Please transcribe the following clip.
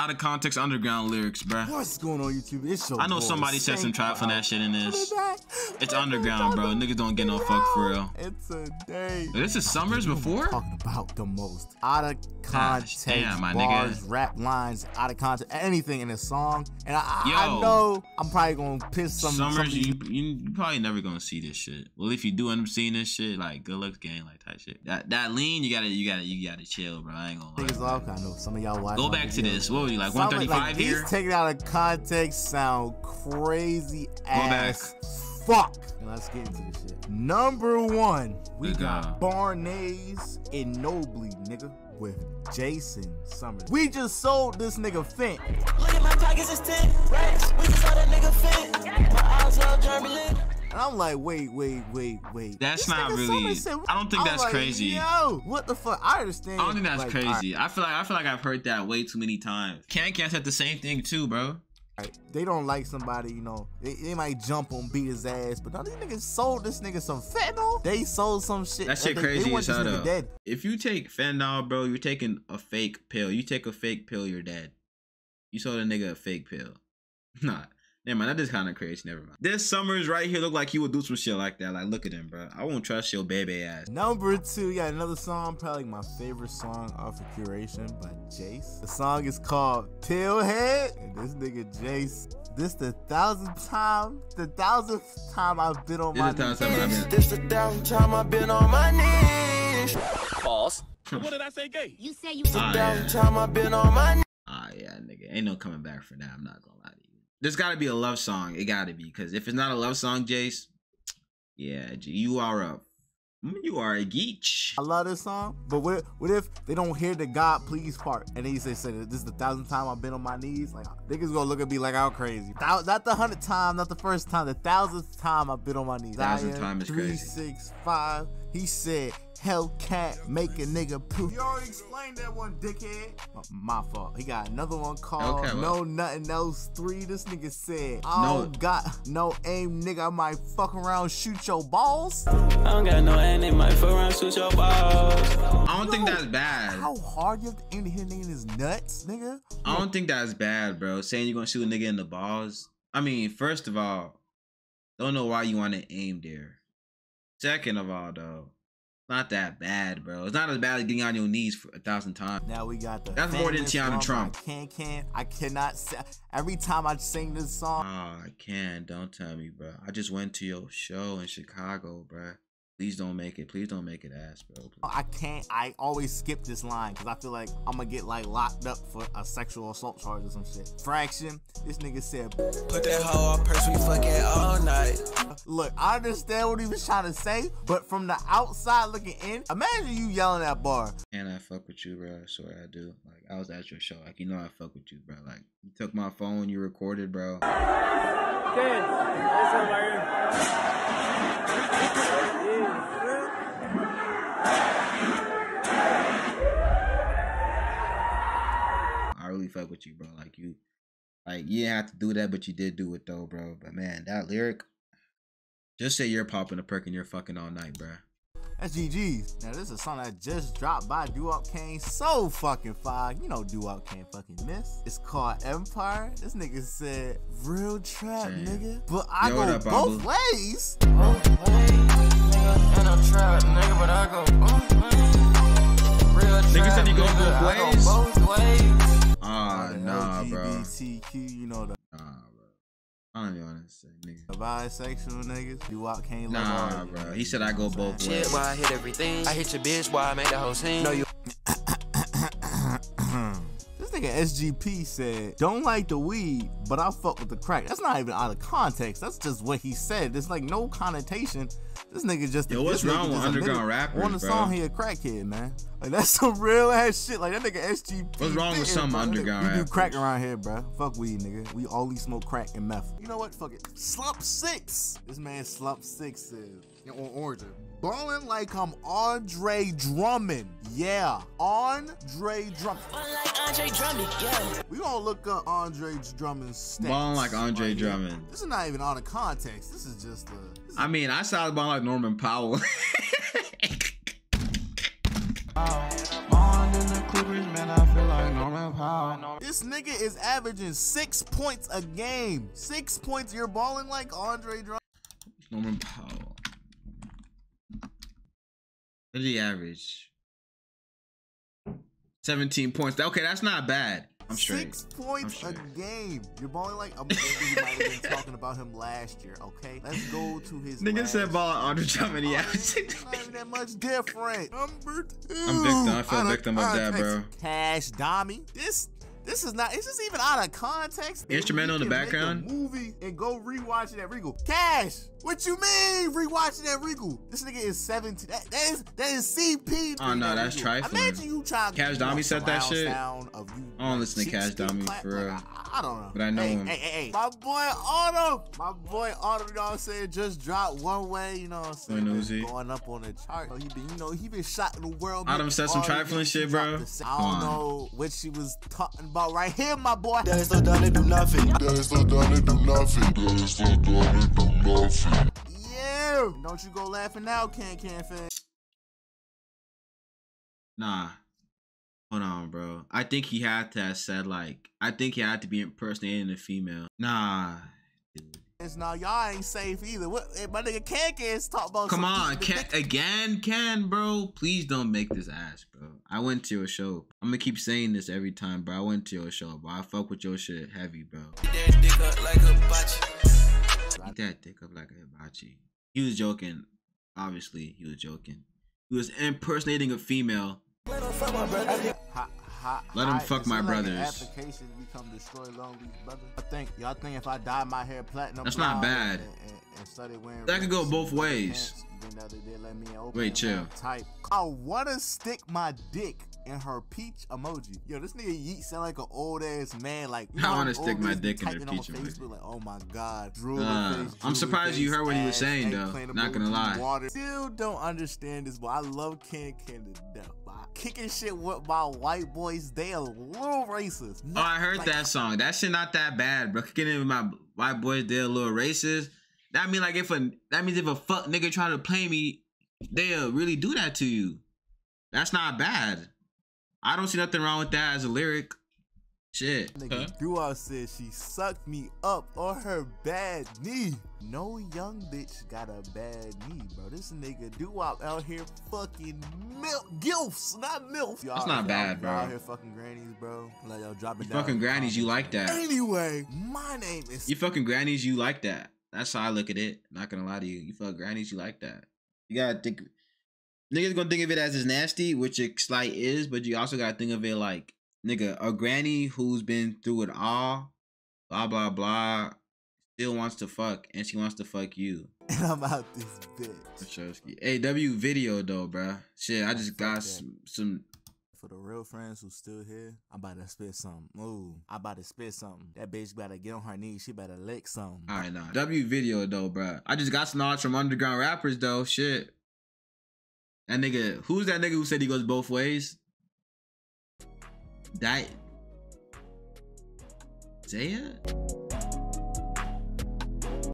Out of context underground lyrics, bruh. What's going on YouTube? It's so I know somebody said some trap from that shit in this. It's underground, bro. Niggas don't get no fuck for real. It's a day. This is Summrs before? Talking about the most out of context bars, rap lines, out of context, anything in a song. And I know I'm probably going to piss some Summrs, you probably never going to see this shit. Well, if you do end up seeing this shit, like good luck game, like that shit. That lean, you gotta chill, bro. I ain't gonna lie. I know some of y'all watch. Go back to this. What like 135 here? He's taking out of context sound crazy ass fuck. Let's get into this shit. Number 1, we got Barney's Ignobly, nigga, with Jason Summrs. We just sold this nigga Fent. Look at my pockets, it's 10 racks. We just sold that nigga Fent. My eyes love Germany. And I'm like, wait. That's not really. I don't think that's crazy. Yo, what the fuck? I understand. I don't think that's crazy. I feel like I've heard that way too many times. Kankan said the same thing too, bro. They don't like somebody, you know. They might jump on, beat his ass, but no, these niggas sold this nigga some fentanyl. They sold some shit. That shit crazy as hell though. If you take fentanyl, bro, you're taking a fake pill. You take a fake pill, you're dead. You sold a nigga a fake pill. Nah. Never mind, that is kind of crazy. Never mind. This Summrs right here look like he would do some shit like that. Like, look at him, bro. I won't trust your baby ass. Number 2, yeah, another song, probably my favorite song off of Curation by Jace. The song is called Pillhead. And this nigga Jace, this the thousandth time I've been on my knees. This the thousandth time I've been on my knees. False. What did I say, gay? You said you. This the thousandth time I've been on my knees. Ah, yeah, nigga, ain't no coming back for that. I'm not gonna lie to you. There's gotta be a love song. It gotta be, because if it's not a love song, Jace, yeah, you are a geech. I love this song, but what if they don't hear the God please part and they say this is the thousandth time I've been on my knees? Like, niggas gonna look at me like I'm crazy. Not the 100th time, not the first time, the thousandth time I've been on my knees. Thousandth time is crazy. 365. He said, Hellcat, make a nigga poof. You already explained that one, dickhead. My fault. He got another one called okay, well. No Nothing Else 3. This nigga said, I don't got no aim, nigga. I might fuck around, shoot your balls. I don't got no aim, nigga. I might fuck around, shoot your balls. I don't think that's bad. How hard you have to aim to hit a nigga in his nuts, nigga? I don't think that's bad, bro. Saying you're gonna shoot a nigga in the balls. I mean, first of all, don't know why you want to aim there. Second of all, though, not that bad, bro. It's not as bad as getting on your knees for 1,000 times. Now we got the. That's more than Tiana Trump. I cannot. Every time I sing this song. Oh, I can. Don't tell me, bro. I just went to your show in Chicago, bro. Please don't make it. Please don't make it ass, bro. Please. I can't. I always skip this line because I feel like I'm going to get like locked up for a sexual assault charge or some shit. Fraction. This nigga said, put that hoe on purse, we fucking all night. Look, I understand what he was trying to say, but from the outside looking in, imagine you yelling at bar. And I fuck with you, bro. I swear I do. Like, I was at your show. Like, you know I fuck with you, bro. Like, you took my phone, you recorded, bro. I really fuck with you, bro. Like, you didn't have to do that, but you did do it though, bro. But man, that lyric, just say you're popping a perk and you're fucking all night, bro. That's GG's. Now this is a song that just dropped by Duwap Kaine. So fucking fire. You know Duwap Kaine fucking miss. It's called Empire. This nigga said real trap, nigga. But I go both ways. And I'm trapped, nigga, but I go both ways. Real trap, nigga, said he go both ways. Ah, nah, bro. LGBTQ, you know the. I don't even want to say, nigga. The bisexual niggas, Duwap Kaine. Nah, bro. He said I go both ways. Shit, why I hit everything? I hit your bitch, why I made the whole scene? No, you. This nigga SGP said, don't like the weed, but I fuck with the crack. That's not even out of context. That's just what he said. There's like no connotation. This nigga just. Yo, what's wrong with underground rappers, on the song, he a crackhead, man. Like, that's some real ass shit. Like, that nigga SGP. What's wrong with some underground rappers? We do crack around here, bro. Fuck weed, nigga. We only smoke crack and meth. You know what? Fuck it. Slump6s. This man Slump6s is on Origin. Ballin' like I'm Andre Drummond. Yeah. Andre Drummond. Ballin' like Andre Drummond, yeah. We gonna look up Andre Drummond's stats. Ballin' like Andre Drummond. This is not even out of context. This is just a... I mean, I saw ballin' like Norman Powell. This nigga is averaging 6 points a game. 6 points. You're balling like Andre Drummond. Norman Powell. What did he average? 17 points. Okay, that's not bad. I'm straight. 6 points a game. You're balling like a baby. You might have been talking about him last year, okay? Let's go to his nigga said ball on Andre Drummond. Yeah. It's not even that much different. Number two. I'm victim. I feel victim of that, bro. Cash Dami. This is not, it's just even out of context. Instrumental in the background. Make a movie and go rewatch it at Regal. Cash, what you mean rewatching at Regal? This nigga is 17. That is CP. Oh no, that's trifling. Imagine you trying to Cash Dami said that shit. I don't listen to Cash Dami for real. I don't know. But I know him. Hey. My boy Autumn. You know what I'm saying? Just dropped One Way, you know what I'm saying? Going up on the chart. He been shot in the world. Autumn said some trifling shit, bro. I don't know what she was talking about. Right here, my boy. That is so done, it do nothing. That is so done, it do nothing. That is so done, it do nothing. Yeah. Don't you go laughing now, Kankan fan. Nah. Hold on, bro. I think he had to have said, like, I think he had to be impersonating a female. Nah. Now y'all ain't safe either. What, my nigga Kankan's talk about. Come on, bro. Please don't make this ass, bro. I went to your show. I'm gonna keep saying this every time, bro. I went to your show, but I fuck with your shit heavy, bro. Get that dick up like a hibachi. Get that dick up like a hibachi. He was joking. Obviously, he was joking. He was impersonating a female. Let him fuck my brothers. I think y'all think if I dye my hair platinum, that's not bad. That could go both ways. Wait, chill. I wanna stick my dick in her peach emoji. Yo, this nigga Yeat sound like an old ass man. Like, I wanna stick my dick in her peach emoji. Like, oh my god. I'm surprised you heard what he was saying though. Not gonna lie. Still don't understand this, but I love Kankan to death. Kicking shit with my white boys, they a little racist. Oh, I heard that song. That shit not that bad, bro. Kicking it with my white boys, they a little racist. That mean like if a fuck nigga try to play me, they'll really do that to you. That's not bad. I don't see nothing wrong with that as a lyric. Shit. Nigga Duwap said she sucked me up on her bad knee. No young bitch got a bad knee, bro. This nigga Duwap out here fucking gilfs, not milfs. That's not bad, bro. Out here fucking grannies, bro. Like y'all dropping down. Fucking grannies, you like that. Anyway, my name is. You fucking grannies, you like that. That's how I look at it. Not gonna lie to you. You fuck grannies, you like that. You gotta think. Niggas gonna think of it as it's nasty, which it slight is, but you also gotta think of it like, nigga, a granny who's been through it all, blah, blah, blah, still wants to fuck, and she wants to fuck you. And I'm out this bitch. Hey, W video though, bro. Shit, I just got some. For the real friends who's still here, I'm about to spit something. Ooh, I'm about to spit something. That bitch better get on her knees. She better lick something. All right, nah. W video though, bro. I just got some nods from underground rappers though. Shit. That nigga, who's that nigga who said he goes both ways? That Zaya?